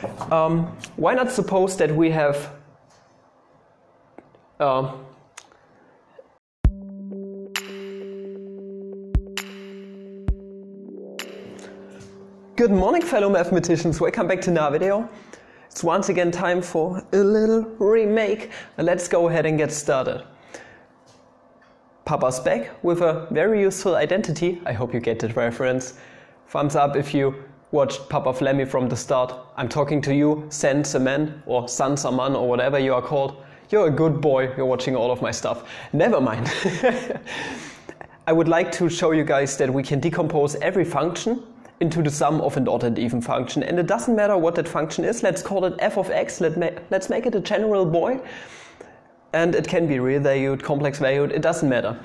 Why not suppose that we have Good morning, fellow mathematicians. Welcome back to another video. It's once again time for a little remake. Let's go ahead and get started. Papa's back with a very useful identity. I hope you get that reference. Thumbs up if you watched Papa Flammy from the start. I'm talking to you, Sansaman, or Sansaman, or whatever you are called. You're a good boy. You're watching all of my stuff. Never mind. I would like to show you guys that we can decompose every function into the sum of an odd and even function, and it doesn't matter what that function is. Let's call it f of x. Let's make it a general boy, and it can be real valued, complex valued, it doesn't matter.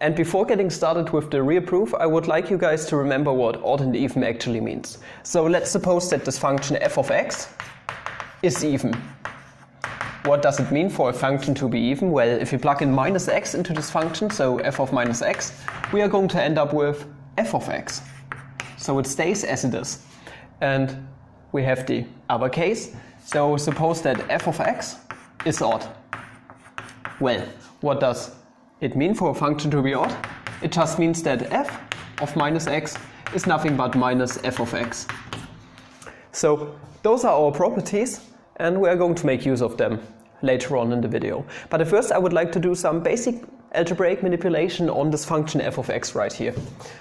And before getting started with the real proof, I would like you guys to remember what odd and even actually means. So let's suppose that this function f of x is even. What does it mean for a function to be even? Well, if you plug in minus x into this function, so f of minus x, we are going to end up with f of x. So it stays as it is. And we have the other case. So suppose that f of x is odd. Well, what does it mean for a function to be odd? It just means that f of minus x is nothing but minus f of x. So those are our properties, and we are going to make use of them later on in the video. But at first I would like to do some basic algebraic manipulation on this function f of x right here.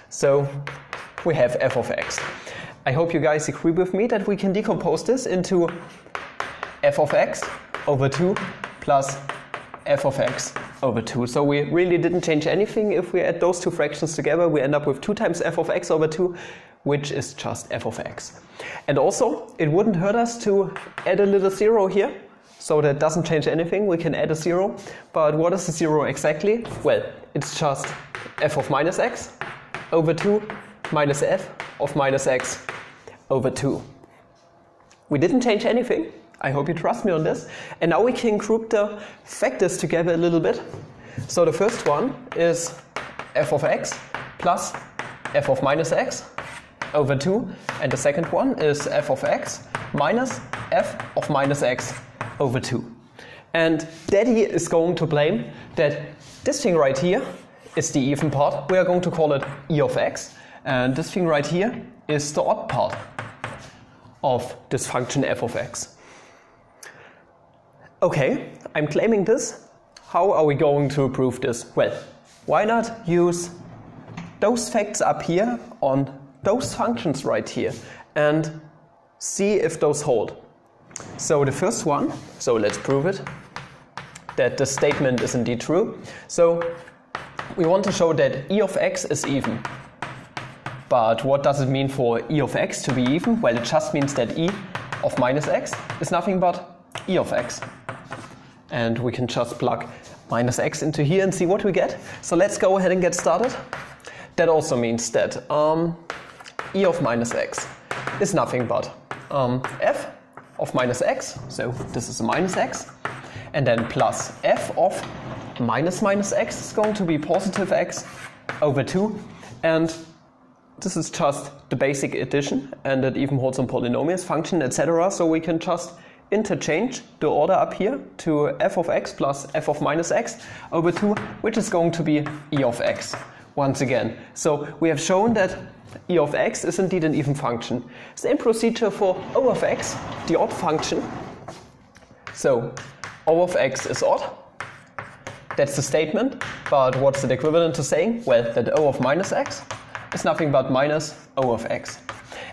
So we have f of x. I hope you guys agree with me that we can decompose this into f of x over 2 plus f of x over 2. So we really didn't change anything. If we add those two fractions together, we end up with 2 times f of x over 2, which is just f of x. And also, it wouldn't hurt us to add a little zero here. So that doesn't change anything, we can add a zero. But what is a zero exactly? Well, it's just f of minus x over 2 minus f of minus x over 2. We didn't change anything. I hope you trust me on this. And now we can group the factors together a little bit. So the first one is f of x plus f of minus x over 2. And the second one is f of x minus f of minus x over 2. And Daddy is going to blame that this thing right here is the even part. We are going to call it e of x. And this thing right here is the odd part of this function f of x. Okay, I'm claiming this. How are we going to prove this? Well, why not use those facts up here on those functions right here and see if those hold. So the first one, so let's prove it, that the statement is indeed true. So we want to show that e of x is even. But what does it mean for e of x to be even? Well, it just means that e of minus x is nothing but e of x. And we can just plug minus x into here and see what we get. So let's go ahead and get started. That also means that e of minus x is nothing but f of minus x, so this is a minus x, and then plus f of minus minus x is going to be positive x over 2, and this is just the basic addition, and it even holds on polynomials, function, etc. So we can just interchange the order up here to f of x plus f of minus x over 2, which is going to be e of x once again. So we have shown that e of x is indeed an even function. Same procedure for o of x, the odd function. So o of x is odd. That's the statement. But what's it equivalent to saying? Well, that o of minus x is nothing but minus o of x.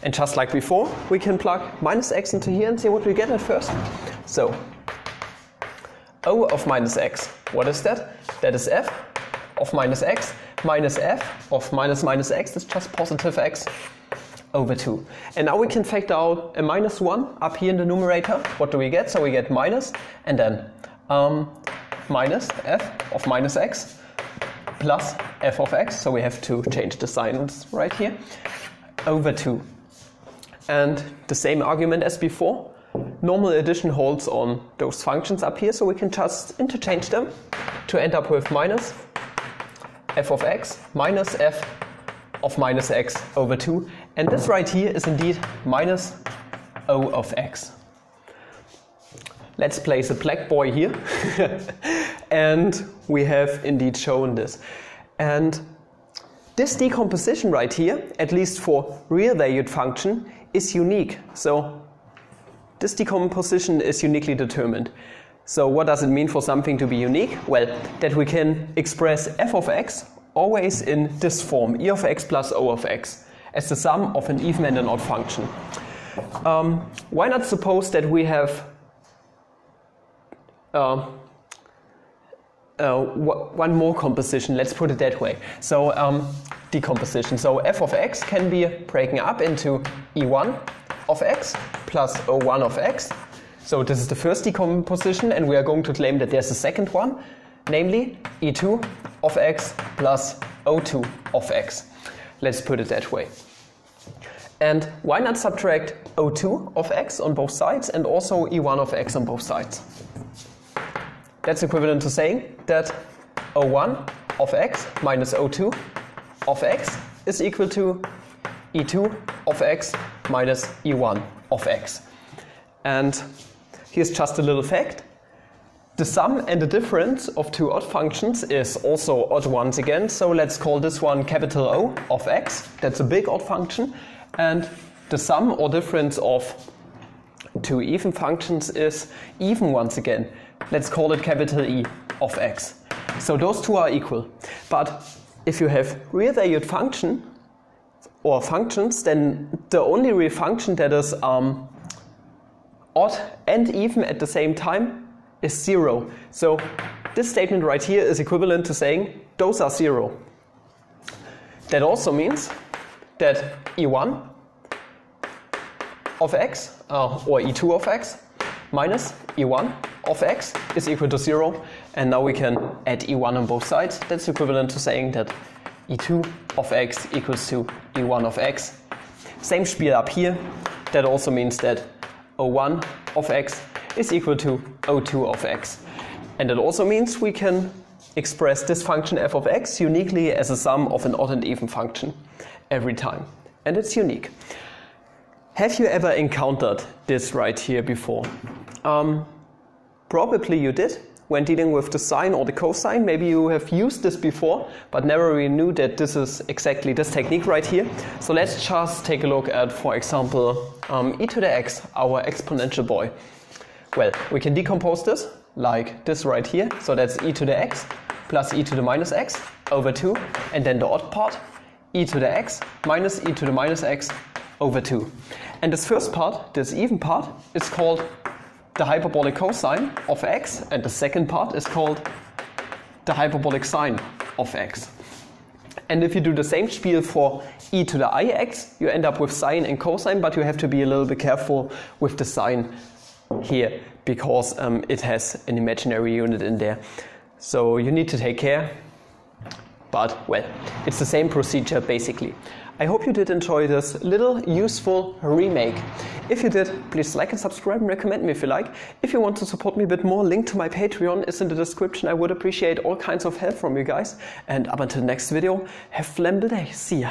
And just like before, we can plug minus x into here and see what we get at first. So o of minus x, what is that? That is f of minus x minus f of minus minus x is just positive x over 2. And now we can factor out a minus 1 up here in the numerator. What do we get? So we get minus and then minus f of minus x plus f of x. So we have to change the signs right here over 2. And the same argument as before. Normal addition holds on those functions up here, so we can just interchange them to end up with minus f of x minus f of minus x over 2. And this right here is indeed minus O of x. Let's place a black boy here. And we have indeed shown this. And this decomposition right here, at least for real-valued function, is unique. So this decomposition is uniquely determined. So what does it mean for something to be unique? Well, that we can express f of x always in this form, e of x plus o of x, as the sum of an even and an odd function. Why not suppose that we have one more composition, let's put it that way. So decomposition. So f of x can be breaking up into e1 of x plus o1 of x. So this is the first decomposition, and we are going to claim that there's a second one, namely e2 of x plus o2 of x. Let's put it that way. And why not subtract o2 of x on both sides and also e1 of x on both sides? That's equivalent to saying that O1 of x minus O2 of x is equal to E2 of x minus E1 of x. And here's just a little fact. The sum and the difference of two odd functions is also odd once again. So let's call this one capital O of x. That's a big odd function. And the sum or difference of two even functions is even once again. Let's call it capital E of x. So those two are equal. But if you have real-valued function or functions, then the only real function that is odd and even at the same time is zero. So this statement right here is equivalent to saying those are zero. That also means that E1 of x or E2 of x minus E1 of x is equal to 0, and now we can add E1 on both sides. That's equivalent to saying that E2 of x equals to E1 of x. Same spiel up here. That also means that O1 of x is equal to O2 of x. And it also means we can express this function f of x uniquely as a sum of an odd and even function every time. And it's unique. Have you ever encountered this right here before? Probably you did when dealing with the sine or the cosine. Maybe you have used this before, but never really knew that this is exactly this technique right here. So let's just take a look at, for example, e to the x, our exponential boy. Well, we can decompose this like this right here. So that's e to the x plus e to the minus x over 2, and then the odd part, e to the x minus e to the minus x over 2. And this first part, this even part, is called the hyperbolic cosine of x, and the second part is called the hyperbolic sine of x. And if you do the same spiel for e to the ix, you end up with sine and cosine, but you have to be a little bit careful with the sine here, because it has an imaginary unit in there. So you need to take care, but well, it's the same procedure basically. I hope you did enjoy this little useful remake. If you did, please like and subscribe and recommend me if you like. If you want to support me a bit more, link to my Patreon is in the description. I would appreciate all kinds of help from you guys. And up until next video, have a flammable day. See ya!